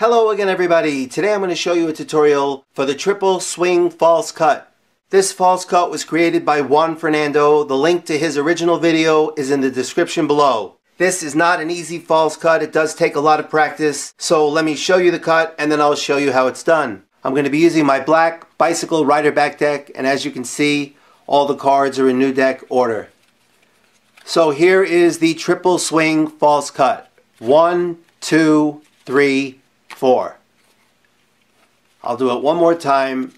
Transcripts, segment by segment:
Hello again everybody, today I'm going to show you a tutorial for the triple swing false cut. This false cut was created by Juan Fernando. The link to his original video is in the description below. This is not an easy false cut, it does take a lot of practice, so let me show you the cut and then I'll show you how it's done. I'm going to be using my black Bicycle Rider Back deck, and as you can see all the cards are in new deck order. So here is the triple swing false cut. 1, 2, 3, 4. I'll do it one more time.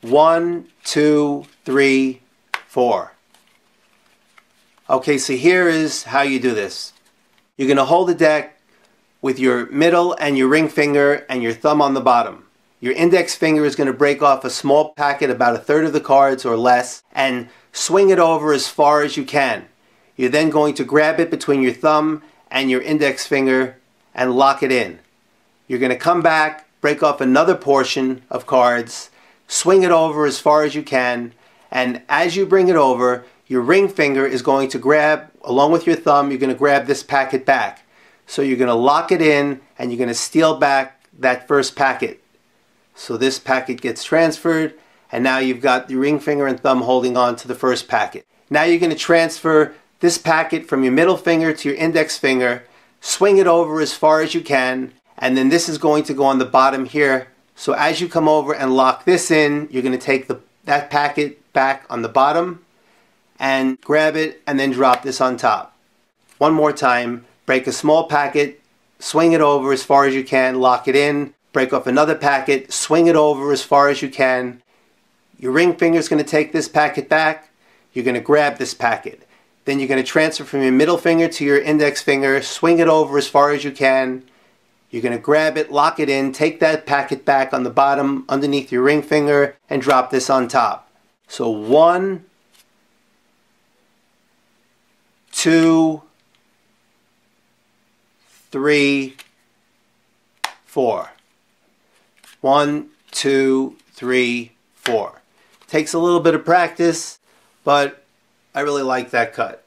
1, 2, 3, 4. Okay, so here is how you do this. You're going to hold the deck with your middle and your ring finger and your thumb on the bottom. Your index finger is going to break off a small packet, about a third of the cards or less, and swing it over as far as you can. You're then going to grab it between your thumb and your index finger and lock it in. You're going to come back, break off another portion of cards, swing it over as far as you can, and as you bring it over, your ring finger is going to grab, along with your thumb, you're going to grab this packet back. So you're going to lock it in and you're going to steal back that first packet. So this packet gets transferred, and now you've got the ring finger and thumb holding on to the first packet. Now you're going to transfer this packet from your middle finger to your index finger, swing it over as far as you can, and then this is going to go on the bottom here. So as you come over and lock this in, you're going to take that packet back on the bottom and grab it and then drop this on top. One more time, break a small packet, swing it over as far as you can, lock it in, break off another packet, swing it over as far as you can. Your ring finger is going to take this packet back, you're going to grab this packet. Then you're going to transfer from your middle finger to your index finger, swing it over as far as you can. You're going to grab it, lock it in, take that packet back on the bottom underneath your ring finger, and drop this on top. So 1, 2, 3, 4. 1, 2, 3, 4. Takes a little bit of practice, but I really like that cut.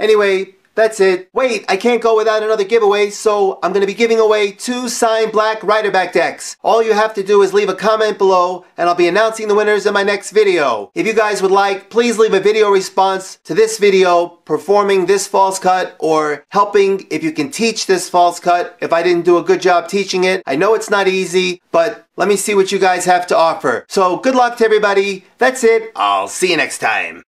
Anyway, that's it. Wait, I can't go without another giveaway, so I'm going to be giving away 2 signed black Rider Back decks. All you have to do is leave a comment below, and I'll be announcing the winners in my next video. If you guys would like, please leave a video response to this video performing this false cut, or helping if you can teach this false cut, if I didn't do a good job teaching it. I know it's not easy, but let me see what you guys have to offer. So good luck to everybody. That's it. I'll see you next time.